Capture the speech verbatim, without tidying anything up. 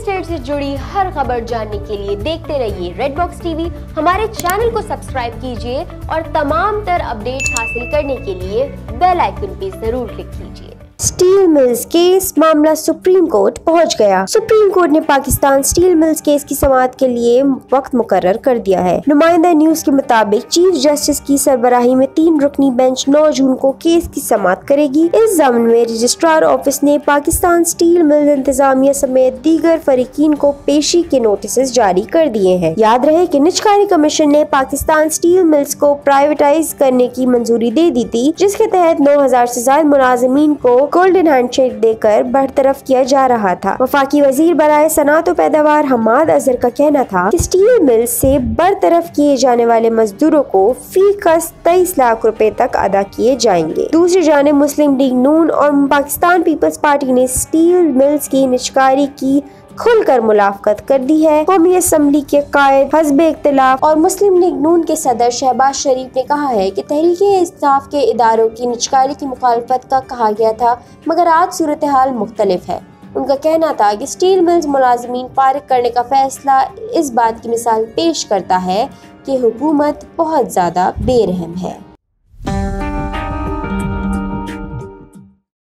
State से जुड़ी हर खबर जानने के लिए देखते रहिए रेड बॉक्स टीवी। हमारे चैनल को सब्सक्राइब कीजिए और तमाम तर अपडेट हासिल करने के लिए बेल आइकन पे जरूर क्लिक कीजिए। स्टील मिल्स केस मामला सुप्रीम कोर्ट पहुंच गया। सुप्रीम कोर्ट ने पाकिस्तान स्टील मिल्स केस की समाअत के लिए वक्त मुकर्रर कर दिया है। नुमाइंदा न्यूज के मुताबिक चीफ जस्टिस की सरबराही में तीन रुकनी बेंच नौ जून को केस की समाअत करेगी। इस जमन में रजिस्ट्रार ऑफिस ने पाकिस्तान स्टील मिल इंतजामिया समेत दीगर फरीकीन को पेशी के नोटिस जारी कर दिए है। याद रहे की निजकारी कमीशन ने पाकिस्तान स्टील मिल्स को प्राइवेटाइज करने की मंजूरी दे दी थी, जिसके तहत नौ हजार से ज्यादा मुलाजमीन को गोल्डन हैंडशेक देकर बरतरफ किया जा रहा था। वफाकी वजीर बराए सनात और पैदावार हमाद अजहर का कहना था कि स्टील मिल से बरतरफ किए जाने वाले मजदूरों को फी कस तेईस लाख रुपए तक अदा किए जाएंगे। दूसरी जानिब मुस्लिम लीग नून और पाकिस्तान पीपल्स पार्टी ने स्टील मिल्स की निजकारी की खुलकर मुलाकात कर दी है। कौमी असम्बली के कायद हज़ब इख्तिलाफ और मुस्लिम लीग नून के सदर शहबाज शरीफ ने कहा है कि तहरीक-ए-इंसाफ के इदारों की निजकारी की मुखालफत का कहा गया था, मगर आज सूरत हाल मुख्तलिफ है। उनका कहना था कि स्टील मिल्स मुलाजमीन पारिक करने का फैसला इस बात की मिसाल पेश करता है कि हुकूमत बहुत ज्यादा बेरहम है।